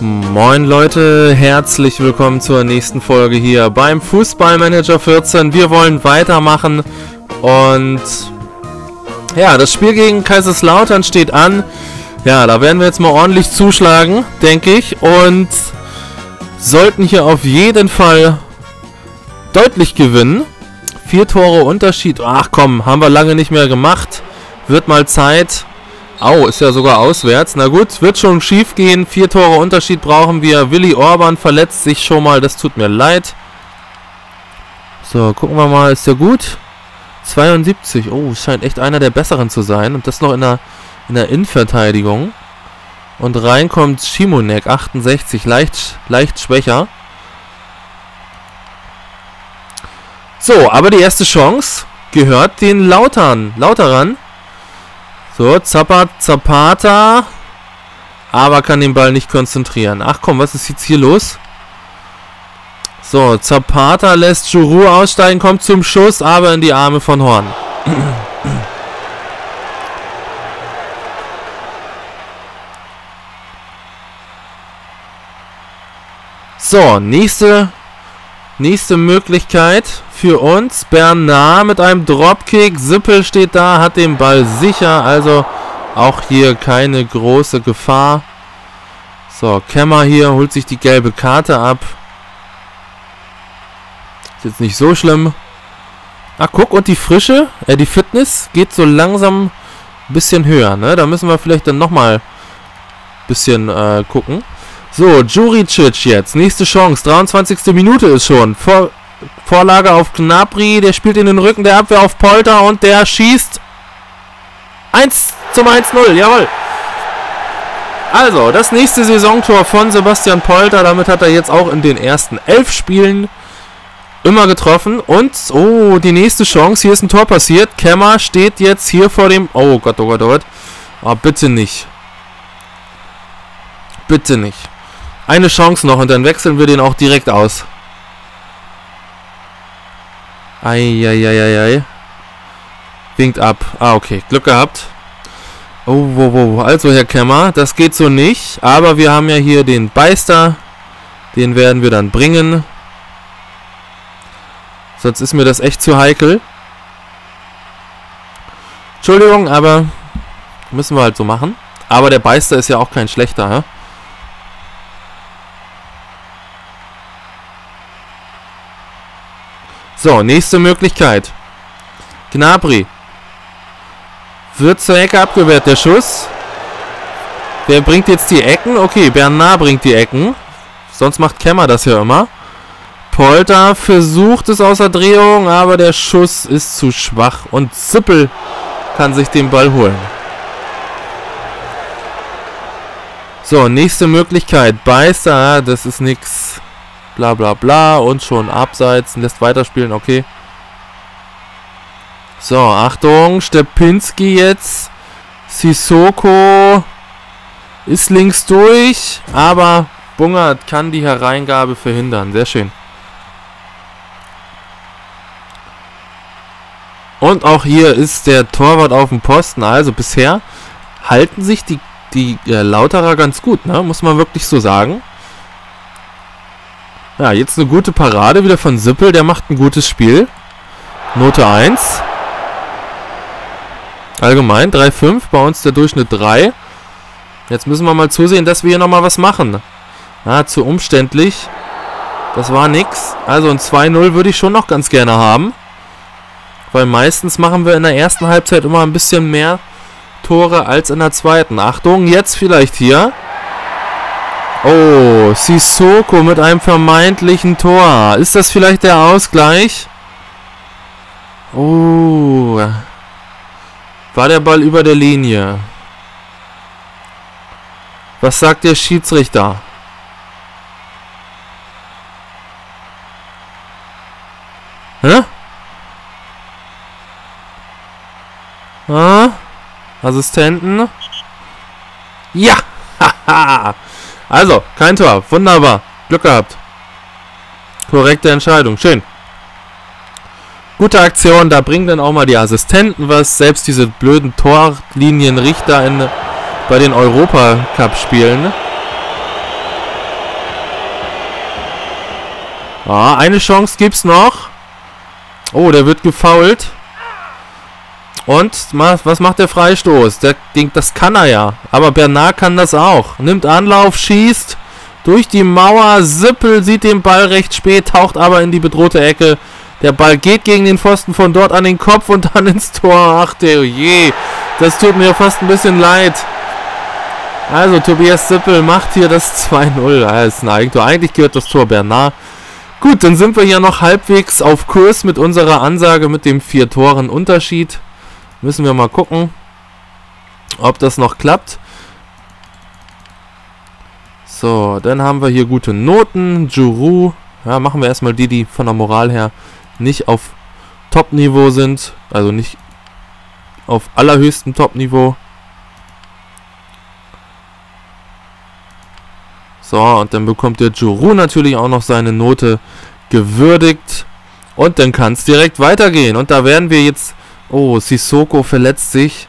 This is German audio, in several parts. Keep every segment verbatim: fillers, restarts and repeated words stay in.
Moin Leute, herzlich willkommen zur nächsten Folge hier beim Fußball Manager vierzehn. Wir wollen weitermachen und ja, das Spiel gegen Kaiserslautern steht an. Ja, da werden wir jetzt mal ordentlich zuschlagen, denke ich, und sollten hier auf jeden Fall deutlich gewinnen. Vier Tore Unterschied. Ach komm, haben wir lange nicht mehr gemacht. Wird mal Zeit. Au, ist ja sogar auswärts. Na gut, wird schon schief gehen. Vier Tore Unterschied brauchen wir. Willy Orban verletzt sich schon mal. Das tut mir leid. So, gucken wir mal. Ist der gut? zweiundsiebzig. Oh, scheint echt einer der Besseren zu sein. Und das noch in der, in der Innenverteidigung. Und rein kommt Shimonek. achtundsechzig. Leicht, leicht schwächer. So, aber die erste Chance gehört den Lautern. Lauterern. So, Zapata, Zapata, aber kann den Ball nicht konzentrieren. Ach komm, was ist jetzt hier los? So, Zapata lässt Juru aussteigen, kommt zum Schuss, aber in die Arme von Horn. So, nächste, nächste Möglichkeit für uns. Bernard mit einem Dropkick. Sippel steht da, hat den Ball sicher. Also auch hier keine große Gefahr. So, Kemmer hier holt sich die gelbe Karte ab. Ist jetzt nicht so schlimm. Ach, guck, und die Frische, äh, die Fitness geht so langsam ein bisschen höher, ne? Da müssen wir vielleicht dann nochmal ein bisschen äh, gucken. So, Juricic jetzt. Nächste Chance. dreiundzwanzigste Minute ist schon. Vor Vorlage auf Gnabry, der spielt in den Rücken der Abwehr auf Polter und der schießt eins zum eins null, jawohl. Also, das nächste Saisontor von Sebastian Polter, damit hat er jetzt auch in den ersten elf Spielen immer getroffen. Und, oh, die nächste Chance, hier ist ein Tor passiert. Kemmer steht jetzt hier vor dem, oh Gott, oh Gott, oh Gott. Oh, bitte nicht. Bitte nicht. Eine Chance noch und dann wechseln wir den auch direkt aus. Eieieiei. Winkt ab. Ah, okay. Glück gehabt. Oh, wo, wo. Also, Herr Kemmer, das geht so nicht. Aber wir haben ja hier den Beister. Den werden wir dann bringen. Sonst ist mir das echt zu heikel. Entschuldigung, aber müssen wir halt so machen. Aber der Beister ist ja auch kein schlechter, hä? So, nächste Möglichkeit. Gnabry. Wird zur Ecke abgewehrt, der Schuss. Wer bringt jetzt die Ecken? Okay, Bernard bringt die Ecken. Sonst macht Kemmer das ja immer. Polter versucht es außer Drehung, aber der Schuss ist zu schwach. Und Sippel kann sich den Ball holen. So, nächste Möglichkeit. Beister, das ist nix. Bla bla bla und schon abseits, lässt weiterspielen, okay. So, Achtung, Stępiński jetzt. Sissoko ist links durch, aber Bungert kann die Hereingabe verhindern, sehr schön. Und auch hier ist der Torwart auf dem Posten, also bisher halten sich die, die äh, Lauterer ganz gut, ne? Muss man wirklich so sagen. Ja, jetzt eine gute Parade wieder von Sippel. Der macht ein gutes Spiel. Note eins. Allgemein drei Komma fünf. Bei uns der Durchschnitt drei. Jetzt müssen wir mal zusehen, dass wir hier nochmal was machen. Ah, zu umständlich. Das war nix. Also ein zwei null würde ich schon noch ganz gerne haben. Weil meistens machen wir in der ersten Halbzeit immer ein bisschen mehr Tore als in der zweiten. Achtung, jetzt vielleicht hier. Oh, Sissoko mit einem vermeintlichen Tor. Ist das vielleicht der Ausgleich? Oh. War der Ball über der Linie? Was sagt der Schiedsrichter? Hä? Ah? Assistenten? Ja! Haha! Also, kein Tor. Wunderbar. Glück gehabt. Korrekte Entscheidung. Schön. Gute Aktion. Da bringen dann auch mal die Assistenten was. Selbst diese blöden Torlinienrichter in, bei den Europacup-Spielen. Ah, eine Chance gibt's noch. Oh, der wird gefoult. Und was macht der Freistoß? Der, das kann er ja. Aber Bernard kann das auch. Nimmt Anlauf, schießt durch die Mauer. Sippel sieht den Ball recht spät, taucht aber in die bedrohte Ecke. Der Ball geht gegen den Pfosten, von dort an den Kopf und dann ins Tor. Ach der je, das tut mir fast ein bisschen leid. Also Tobias Sippel macht hier das zwei null. Das ist ein Eigentor. Eigentlich gehört das Tor Bernard. Gut, dann sind wir hier noch halbwegs auf Kurs mit unserer Ansage mit dem vier Toren Unterschied. Müssen wir mal gucken, ob das noch klappt. So, dann haben wir hier gute Noten. Juru. Ja, machen wir erstmal die, die von der Moral her nicht auf Top-Niveau sind. Also nicht auf allerhöchstem Top-Niveau. So, und dann bekommt der Juru natürlich auch noch seine Note gewürdigt. Und dann kann es direkt weitergehen. Und da werden wir jetzt... Oh, Sissoko verletzt sich.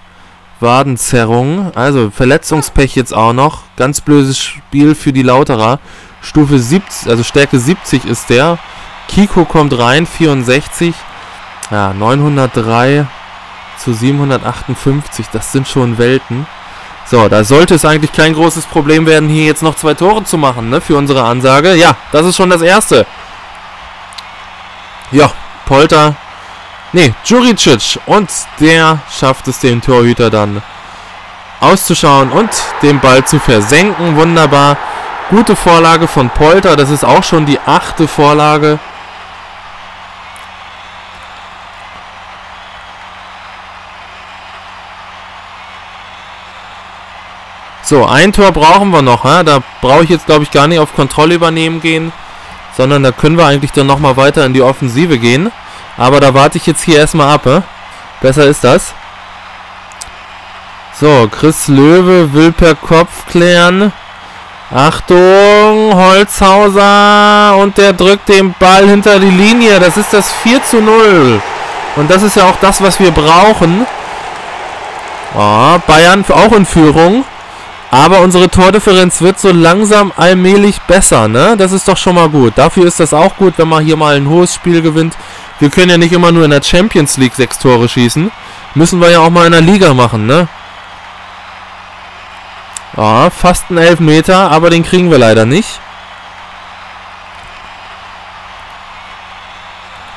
Wadenzerrung. Also Verletzungspech jetzt auch noch. Ganz blödes Spiel für die Lauterer. Stufe siebzig, also Stärke siebzig ist der. Kiko kommt rein, vierundsechzig. Ja, neunhundertdrei zu siebenhundertachtundfünfzig. Das sind schon Welten. So, da sollte es eigentlich kein großes Problem werden, hier jetzt noch zwei Tore zu machen, ne, für unsere Ansage. Ja, das ist schon das erste. Ja, Polter. Ne, Juricic. Und der schafft es, den Torhüter dann auszuschauen und den Ball zu versenken. Wunderbar. Gute Vorlage von Polter. Das ist auch schon die achte Vorlage. So, ein Tor brauchen wir noch. Hä? Da brauche ich jetzt, glaube ich, gar nicht auf Kontrolle übernehmen gehen. Sondern da können wir eigentlich dann nochmal weiter in die Offensive gehen. Aber da warte ich jetzt hier erstmal ab. Hä? Besser ist das. So, Chris Löwe will per Kopf klären. Achtung, Holzhauser. Und der drückt den Ball hinter die Linie. Das ist das vier zu null. Und das ist ja auch das, was wir brauchen. Oh, Bayern auch in Führung. Aber unsere Tordifferenz wird so langsam allmählich besser, ne? Das ist doch schon mal gut. Dafür ist das auch gut, wenn man hier mal ein hohes Spiel gewinnt. Wir können ja nicht immer nur in der Champions League sechs Tore schießen. Müssen wir ja auch mal in der Liga machen, ne? Ja, fast ein Elfmeter, aber den kriegen wir leider nicht.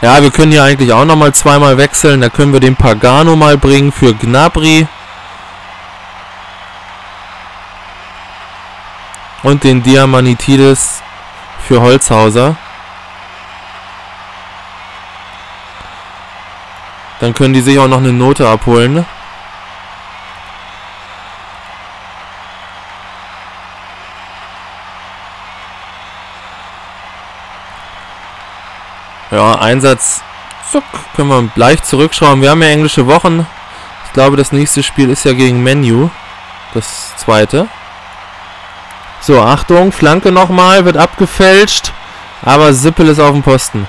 Ja, wir können hier eigentlich auch nochmal zweimal wechseln. Da können wir den Pagano mal bringen für Gnabry. Und den Diamantides für Holzhauser. Dann können die sich auch noch eine Note abholen. Ja, Einsatz. Zuck, können wir leicht zurückschrauben. Wir haben ja englische Wochen. Ich glaube, das nächste Spiel ist ja gegen Man U. Das zweite. So, Achtung, Flanke nochmal, wird abgefälscht, aber Sippel ist auf dem Posten.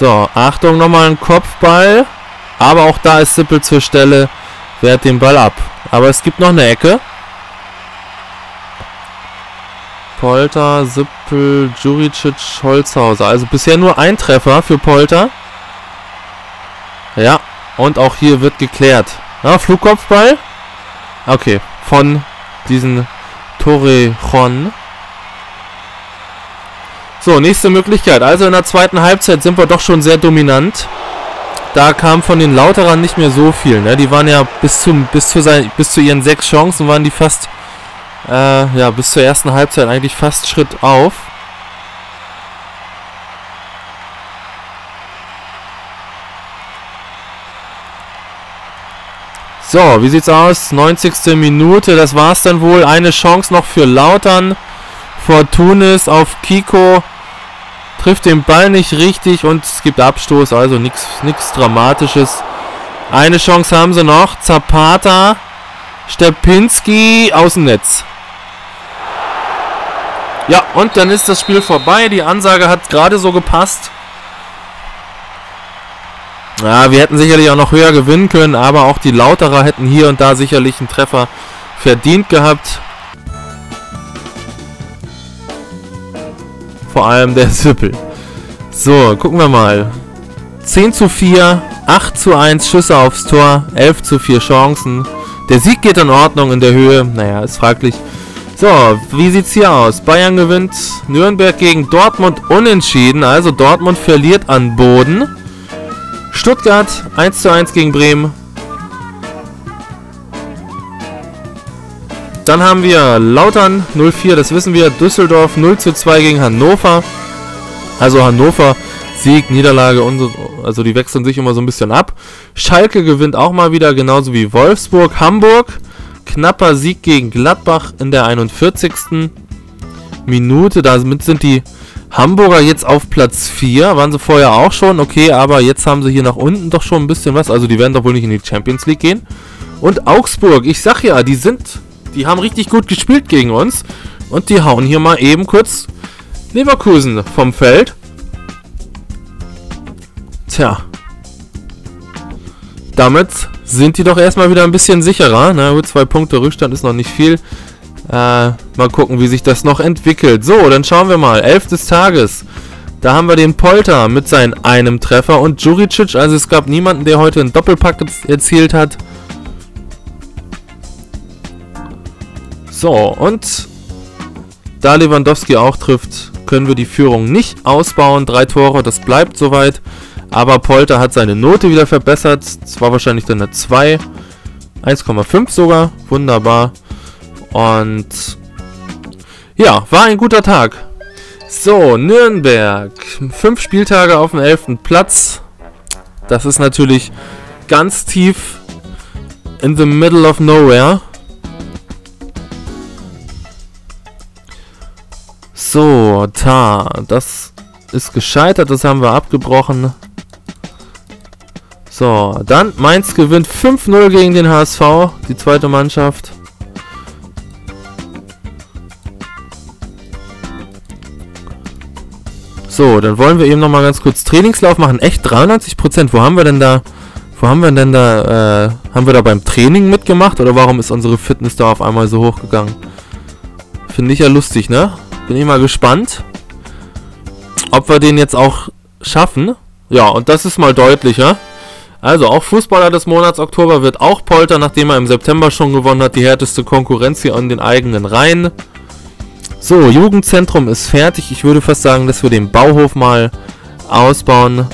So, Achtung, nochmal ein Kopfball, aber auch da ist Sippel zur Stelle, wehrt den Ball ab. Aber es gibt noch eine Ecke. Polter, Sippel, Juricic, Holzhauser, also bisher nur ein Treffer für Polter. Ja, und auch hier wird geklärt. Ja, Flugkopfball. Okay, von diesen Torrejón. So, nächste Möglichkeit. Also in der zweiten Halbzeit sind wir doch schon sehr dominant. Da kam von den Lauterern nicht mehr so viel. Ne? Die waren ja bis, zum, bis, zu sein, bis zu ihren sechs Chancen, waren die fast, äh, ja, bis zur ersten Halbzeit eigentlich fast Schritt auf. So, wie sieht's aus? neunzigste Minute, das war's dann wohl. Eine Chance noch für Lautern. Fortunis auf Kiko. Trifft den Ball nicht richtig und es gibt Abstoß, also nichts Dramatisches. Eine Chance haben sie noch. Zapata, Stępiński, Außennetz. Ja, und dann ist das Spiel vorbei. Die Ansage hat gerade so gepasst. Ja, wir hätten sicherlich auch noch höher gewinnen können, aber auch die Lauterer hätten hier und da sicherlich einen Treffer verdient gehabt. vor allem der Sippel. So, gucken wir mal. zehn zu vier, acht zu eins Schüsse aufs Tor, elf zu vier Chancen. Der Sieg geht in Ordnung in der Höhe. Naja, ist fraglich. So, wie sieht's hier aus? Bayern gewinnt, Nürnberg gegen Dortmund unentschieden. Also Dortmund verliert an Boden. Stuttgart eins zu eins gegen Bremen. Dann haben wir Lautern null vier, das wissen wir. Düsseldorf null zu zwei gegen Hannover. Also Hannover, Sieg, Niederlage, und, also die wechseln sich immer so ein bisschen ab. Schalke gewinnt auch mal wieder, genauso wie Wolfsburg. Hamburg, knapper Sieg gegen Gladbach in der einundvierzigsten Minute. Damit sind die Hamburger jetzt auf Platz vier, waren sie vorher auch schon, okay, aber jetzt haben sie hier nach unten doch schon ein bisschen was. Also die werden doch wohl nicht in die Champions League gehen. Und Augsburg, ich sag ja, die sind... Die haben richtig gut gespielt gegen uns. Und die hauen hier mal eben kurz Leverkusen vom Feld. Tja. Damit sind die doch erstmal wieder ein bisschen sicherer. Na gut, zwei Punkte Rückstand ist noch nicht viel. Äh, mal gucken, wie sich das noch entwickelt. So, dann schauen wir mal. Elf des Tages. Da haben wir den Polter mit seinem einem Treffer. Und Juricic, also es gab niemanden, der heute einen Doppelpack erzielt hat. So, und da Lewandowski auch trifft, können wir die Führung nicht ausbauen. Drei Tore, das bleibt soweit. Aber Polter hat seine Note wieder verbessert. Es war wahrscheinlich dann eine zwei. eins Komma fünf sogar. Wunderbar. Und ja, war ein guter Tag. So, Nürnberg. Fünf Spieltage auf dem elften Platz. Das ist natürlich ganz tief in the middle of nowhere. So, ta, das ist gescheitert, das haben wir abgebrochen. So, dann Mainz gewinnt fünf null gegen den H S V, die zweite Mannschaft. So, dann wollen wir eben nochmal ganz kurz Trainingslauf machen. Echt dreiundneunzig Prozent, wo haben wir denn da, wo haben wir denn da, äh, haben wir da beim Training mitgemacht? Oder warum ist unsere Fitness da auf einmal so hochgegangen? Finde ich ja lustig, ne? Bin ich mal gespannt, ob wir den jetzt auch schaffen. Ja, und das ist mal deutlicher. Also auch Fußballer des Monats Oktober wird auch Polter, nachdem er im September schon gewonnen hat. Die härteste Konkurrenz hier an den eigenen Reihen. So, Jugendzentrum ist fertig. Ich würde fast sagen, dass wir den Bauhof mal ausbauen.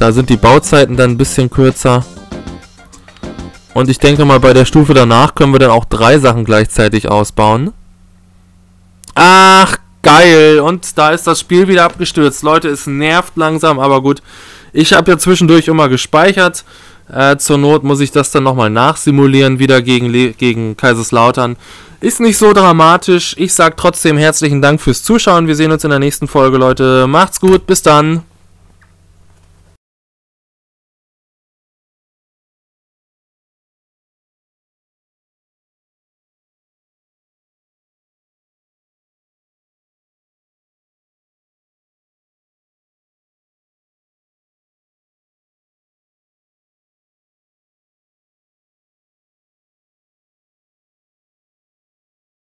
Da sind die Bauzeiten dann ein bisschen kürzer. Und ich denke mal, bei der Stufe danach können wir dann auch drei Sachen gleichzeitig ausbauen. Ach, geil. Und da ist das Spiel wieder abgestürzt. Leute, es nervt langsam, aber gut. Ich habe ja zwischendurch immer gespeichert. Äh, zur Not muss ich das dann nochmal nachsimulieren, wieder gegen, Le gegen Kaiserslautern. Ist nicht so dramatisch. Ich sage trotzdem herzlichen Dank fürs Zuschauen. Wir sehen uns in der nächsten Folge, Leute. Macht's gut, bis dann.